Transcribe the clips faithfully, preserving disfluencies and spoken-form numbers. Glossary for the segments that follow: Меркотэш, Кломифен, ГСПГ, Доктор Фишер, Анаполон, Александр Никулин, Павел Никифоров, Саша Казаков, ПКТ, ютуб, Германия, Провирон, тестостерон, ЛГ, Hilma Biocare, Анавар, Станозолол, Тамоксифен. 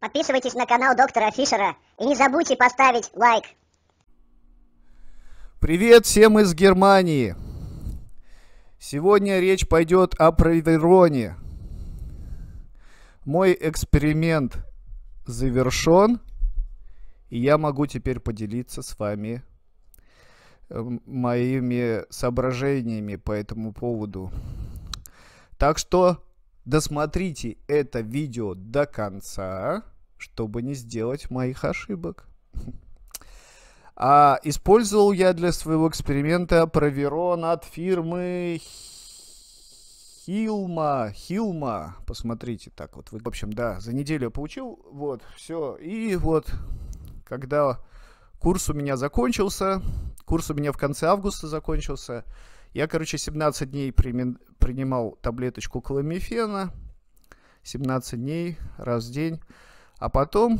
Подписывайтесь на канал доктора Фишера и не забудьте поставить лайк. Привет всем из Германии. Сегодня речь пойдет о Провироне. Мой эксперимент завершен, и я могу теперь поделиться с вами моими соображениями по этому поводу. Так что досмотрите это видео до конца, чтобы не сделать моих ошибок. А использовал я для своего эксперимента Провирон от фирмы Hilma. Hilma. Посмотрите, так вот. В общем, да, за неделю я получил. Вот, все. И вот, когда курс у меня закончился, курс у меня в конце августа закончился, я, короче, семнадцать дней принимал таблеточку кломифена, семнадцать дней, раз в день, а потом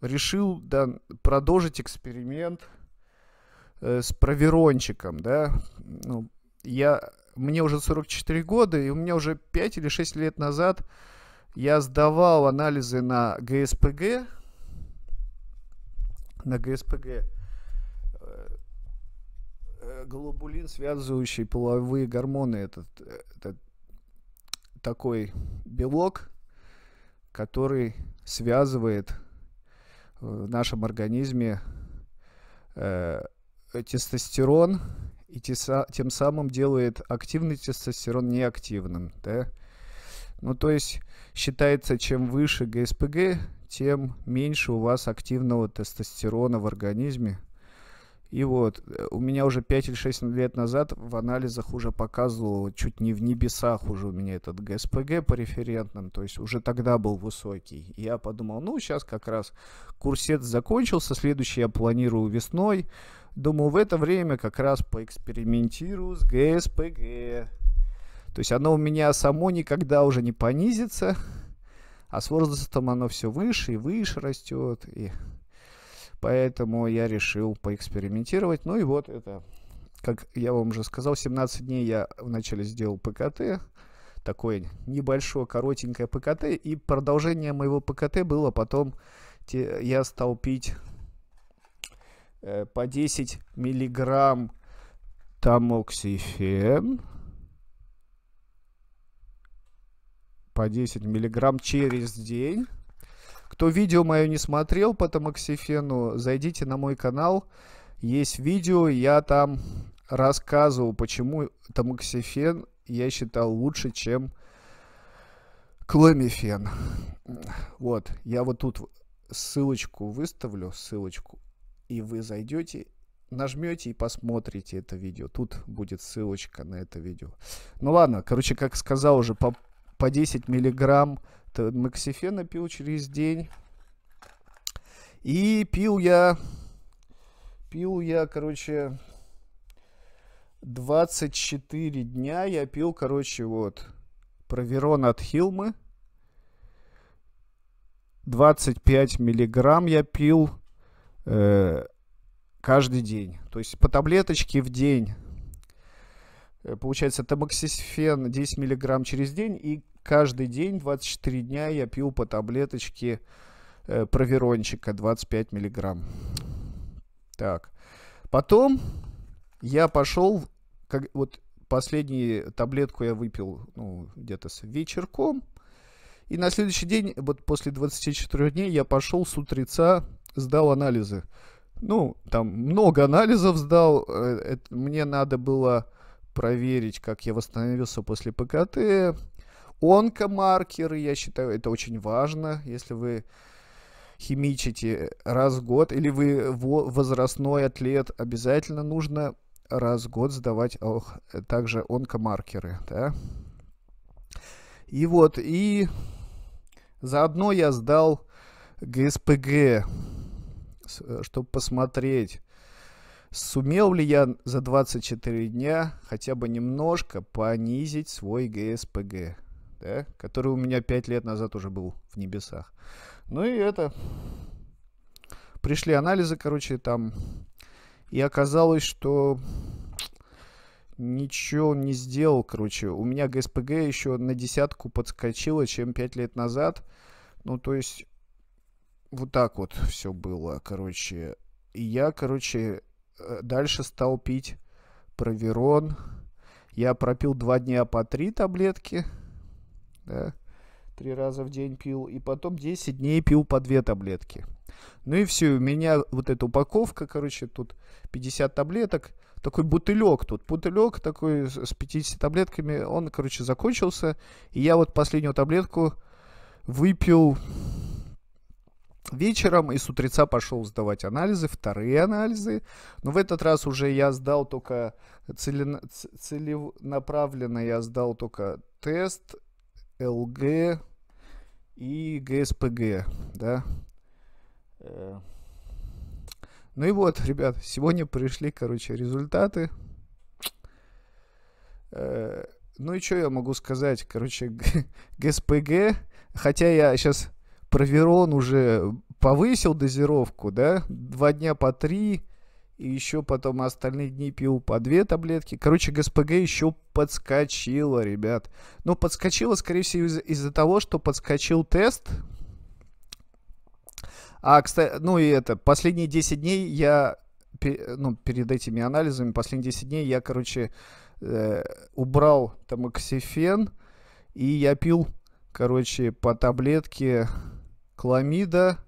решил, да, продолжить эксперимент э, с провирончиком, да. Ну, я, мне уже сорок четыре года, и у меня уже пять или шесть лет назад я сдавал анализы на ГСПГ, на ГСПГ, э, глобулин, связывающий половые гормоны, этот, этот такой белок, который связывает в нашем организме э, тестостерон и теса, тем самым делает активный тестостерон неактивным. Да? Ну, то есть считается, чем выше ГСПГ, тем меньше у вас активного тестостерона в организме. И вот, у меня уже пять или шесть лет назад в анализах уже показывало, чуть не в небесах уже у меня этот ГСПГ по референтным, то есть уже тогда был высокий. И я подумал, ну, сейчас как раз курсец закончился, следующий я планирую весной. Думаю, в это время как раз поэкспериментирую с ГСПГ. То есть оно у меня само никогда уже не понизится, а с возрастом оно все выше и выше растет, и... Поэтому я решил поэкспериментировать. Ну и вот это, как я вам уже сказал, семнадцать дней я вначале сделал ПКТ. Такое небольшое, коротенькое ПКТ. И продолжение моего ПКТ было потом, те, я стал пить э, по десять миллиграмм тамоксифен. По десять миллиграмм через день. Кто видео мое не смотрел по тамоксифену, зайдите на мой канал. Есть видео, я там рассказывал, почему тамоксифен я считал лучше, чем кломифен. Вот, я вот тут ссылочку выставлю, ссылочку, и вы зайдете, нажмете и посмотрите это видео. Тут будет ссылочка на это видео. Ну ладно, короче, как сказал уже, по, по десять миллиграмм тамоксифена пил через день. И пил я пил я короче двадцать четыре дня я пил, короче, вот Провирон от Hilma, двадцать пять миллиграмм я пил э, каждый день, то есть по таблеточке в день. Получается, тамоксифен десять миллиграмм через день, и каждый день, двадцать четыре дня, я пил по таблеточке э, провирончика двадцать пять миллиграмм. Так. Потом я пошел, как, вот последнюю таблетку я выпил, ну, где-то с вечерком. И на следующий день, вот после двадцати четырёх дней, я пошел с утреца, сдал анализы. Ну, там много анализов сдал. Это, мне надо было проверить, как я восстановился после ПКТ. Онкомаркеры, я считаю, это очень важно, если вы химичите раз в год, или вы возрастной атлет, обязательно нужно раз в год сдавать ох, также онкомаркеры. Да? И вот, и заодно я сдал ГСПГ, чтобы посмотреть, сумел ли я за двадцать четыре дня хотя бы немножко понизить свой ГСПГ. Да, который у меня пять лет назад уже был в небесах. Ну и это. Пришли анализы, короче, там. И оказалось, что ничего не сделал, короче. У меня ГСПГ еще на десятку подскочило, чем пять лет назад. Ну, то есть, вот так вот все было, короче. И я, короче, дальше стал пить Провирон. Я пропил два дня по три таблетки, да, три раза в день пил, и потом десять дней пил по две таблетки. Ну и все, у меня вот эта упаковка, короче, тут пятьдесят таблеток, такой бутылек тут, бутылек такой с пятьюдесятью таблетками, он, короче, закончился, и я вот последнюю таблетку выпил вечером, и с утреца пошел сдавать анализы, вторые анализы. Но в этот раз уже я сдал только целен... целенаправленно, я сдал только тест, ЛГ и ГСПГ, да. Ну и вот, ребят, сегодня пришли, короче, результаты. Ну и что я могу сказать, короче, ГСПГ, хотя я сейчас... Провирон уже повысил дозировку, да, два дня по три, и еще потом остальные дни пил по две таблетки. Короче, ГСПГ еще подскочила, ребят. Но подскочила, скорее всего, из- из-за того, что подскочил тест. А, кстати, ну и это, последние десять дней я, ну, перед этими анализами, последние десять дней я, короче, э- убрал тамоксифен, и я пил, короче, по таблетке... Хламида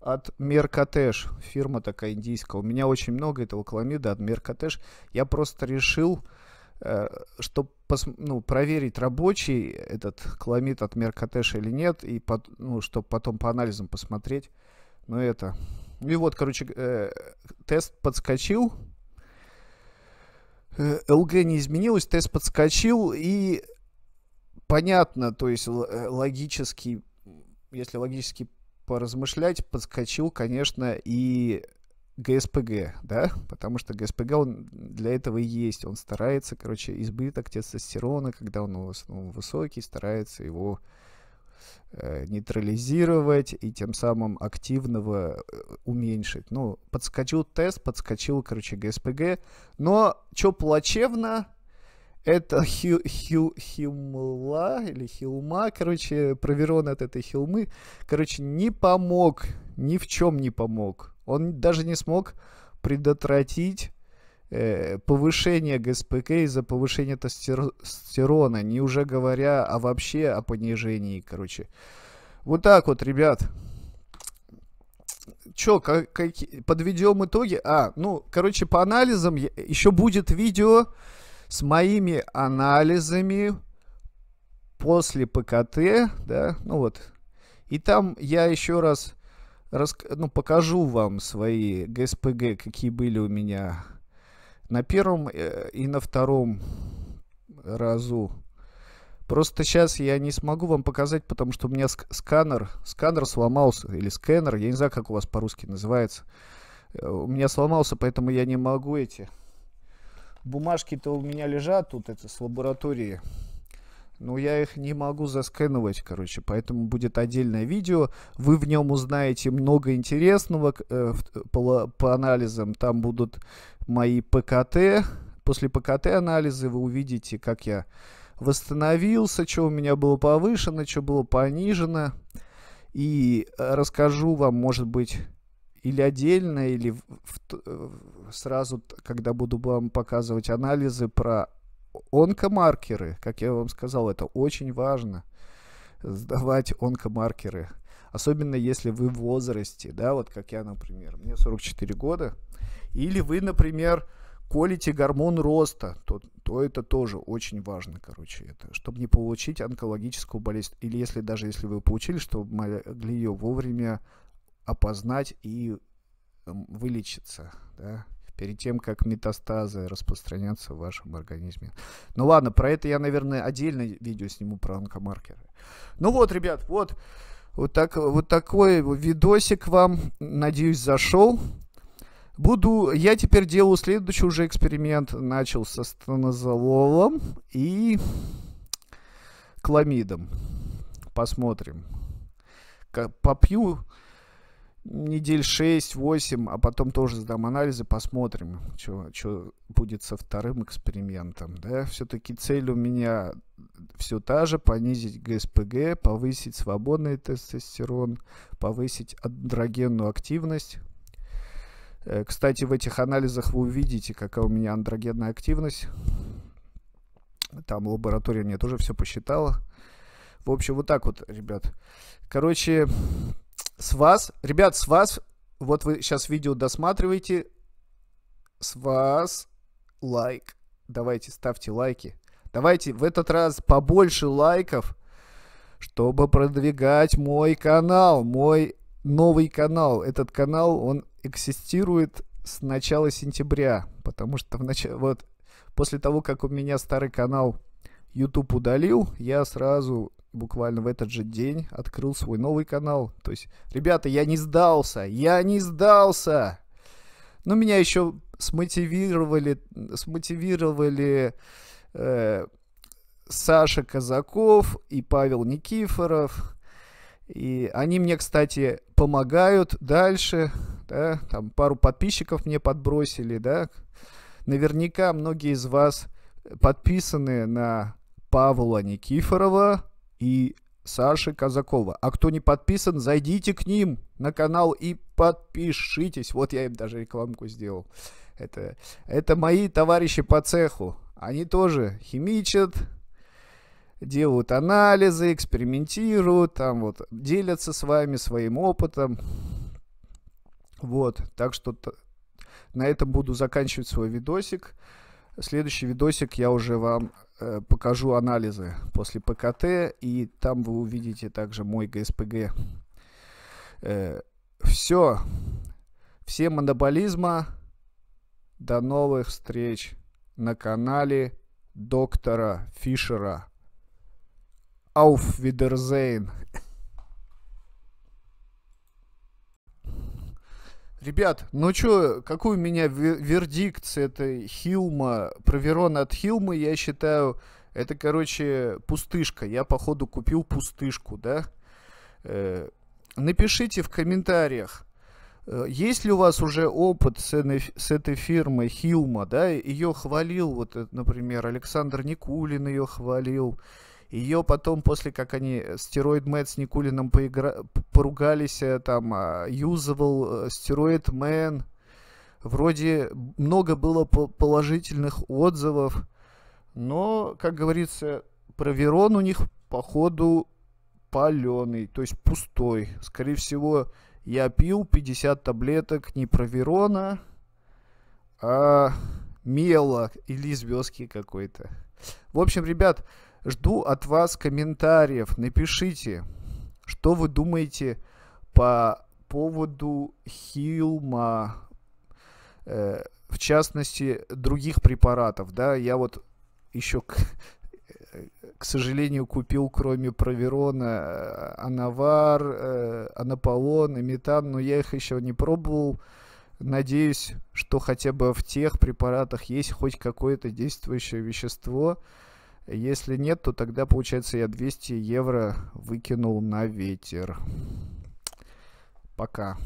от Меркотэш. Фирма такая индийская. У меня очень много этого хламида от Меркотэш. Я просто решил, э, чтобы пос, ну, проверить, рабочий этот хламид от Меркотэш или нет. И под, ну, чтобы потом по анализам посмотреть. Но это... И вот, короче, э, тест подскочил. Э, ЛГ не изменилось. Тест подскочил. И понятно, то есть логически... Если логически поразмышлять, подскочил, конечно, и ГСПГ, да, потому что ГСПГ, он для этого и есть, он старается, короче, избыток тестостерона, когда он в основном высокий, старается его э, нейтрализировать и тем самым активного уменьшить. Ну, подскочил тест, подскочил, короче, ГСПГ, но, что плачевно, это хи, хи, Хилма или Хилма, короче, Провирон от этой Хилмы, короче, не помог, ни в чем не помог. Он даже не смог предотвратить э, повышение ГСПГ из-за повышения тестостерона, не уже говоря, а вообще о понижении, короче. Вот так вот, ребят. Че, как, как, подведем итоги? А, ну, короче, по анализам я, еще будет видео с моими анализами после ПКТ, да, ну вот. И там я еще раз рас... ну, покажу вам свои ГСПГ, какие были у меня на первом и на втором разу. Просто сейчас я не смогу вам показать, потому что у меня сканер, сканер сломался, или скэнер, я не знаю, как у вас по-русски называется. У меня сломался, поэтому я не могу эти... Бумажки-то у меня лежат тут, это, с лаборатории. Но я их не могу засканировать, короче. Поэтому будет отдельное видео. Вы в нем узнаете много интересного э, по, по анализам. Там будут мои ПКТ. После ПКТ анализы вы увидите, как я восстановился, что у меня было повышено, что было понижено. И расскажу вам, может быть... Или отдельно, или в, в, сразу, когда буду вам показывать анализы про онкомаркеры. Как я вам сказал, это очень важно, сдавать онкомаркеры. Особенно, если вы в возрасте, да, вот как я, например, мне сорок четыре года. Или вы, например, колите гормон роста, то, то это тоже очень важно, короче, это, чтобы не получить онкологическую болезнь. Или если даже если вы получили, чтобы могли ее вовремя опознать и вылечиться, да, перед тем, как метастазы распространятся в вашем организме. Ну ладно, про это я, наверное, отдельное видео сниму, про онкомаркеры. Ну вот, ребят, вот, вот, так, вот такой видосик вам, надеюсь, зашел. Буду, я теперь делаю следующий уже эксперимент, начал со станозололом и хламидом. Посмотрим. Попью... недель шесть-восемь, а потом тоже сдам анализы, посмотрим, что будет со вторым экспериментом. Да? Все-таки цель у меня все та же: понизить ГСПГ, повысить свободный тестостерон, повысить андрогенную активность. Кстати, в этих анализах вы увидите, какая у меня андрогенная активность. Там лаборатория мне тоже все посчитала. В общем, вот так вот, ребят. Короче, с вас, ребят, с вас, вот вы сейчас видео досматриваете, с вас лайк. Давайте, ставьте лайки. Давайте в этот раз побольше лайков, чтобы продвигать мой канал, мой новый канал. Этот канал, он эксистирует с начала сентября, потому что в начале, вот, после того, как у меня старый канал YouTube удалил, я сразу буквально в этот же день открыл свой новый канал. То есть, ребята, я не сдался, я не сдался. Но меня еще смотивировали, смотивировали э, Саша Казаков и Павел Никифоров. И они мне, кстати, помогают дальше. Да? Там пару подписчиков мне подбросили, да. Наверняка многие из вас подписаны на Павла Никифорова и Саши Казакова. А кто не подписан, зайдите к ним на канал и подпишитесь. Вот я им даже рекламку сделал. Это, это мои товарищи по цеху. Они тоже химичат, делают анализы, экспериментируют, там вот делятся с вами своим опытом. Вот, так что на этом буду заканчивать свой видосик. Следующий видосик я уже вам э, покажу анализы после ПКТ, и там вы увидите также мой ГСПГ. Э, все. Всем анаболизма. До новых встреч на канале доктора Фишера. Auf Wiedersehen. Ребят, ну чё, какой у меня вердикт с этой Hilma, Провирон от Hilma, я считаю, это, короче, пустышка. Я, походу, купил пустышку, да? Э, напишите в комментариях, э, есть ли у вас уже опыт с, с этой фирмой Hilma, да? Ее хвалил, вот, например, Александр Никулин ее хвалил. Ее потом, после как они стероид Мэд с Никулиным поигра... поругались, там, юзывал стероид Мэн. Вроде много было положительных отзывов, но, как говорится, Провирон у них, походу, паленый, то есть пустой. Скорее всего, я пил пятьдесят таблеток не Провирона, а мела или звездки какой-то. В общем, ребят, жду от вас комментариев. Напишите, что вы думаете по поводу Hilma, э, в частности, других препаратов. Да? Я вот еще, к, к сожалению, купил, кроме Провирона, Анавар, э, Анаполон и Метан, но я их еще не пробовал. Надеюсь, что хотя бы в тех препаратах есть хоть какое-то действующее вещество. Если нет, то тогда, получается, я двести евро выкинул на ветер. Пока.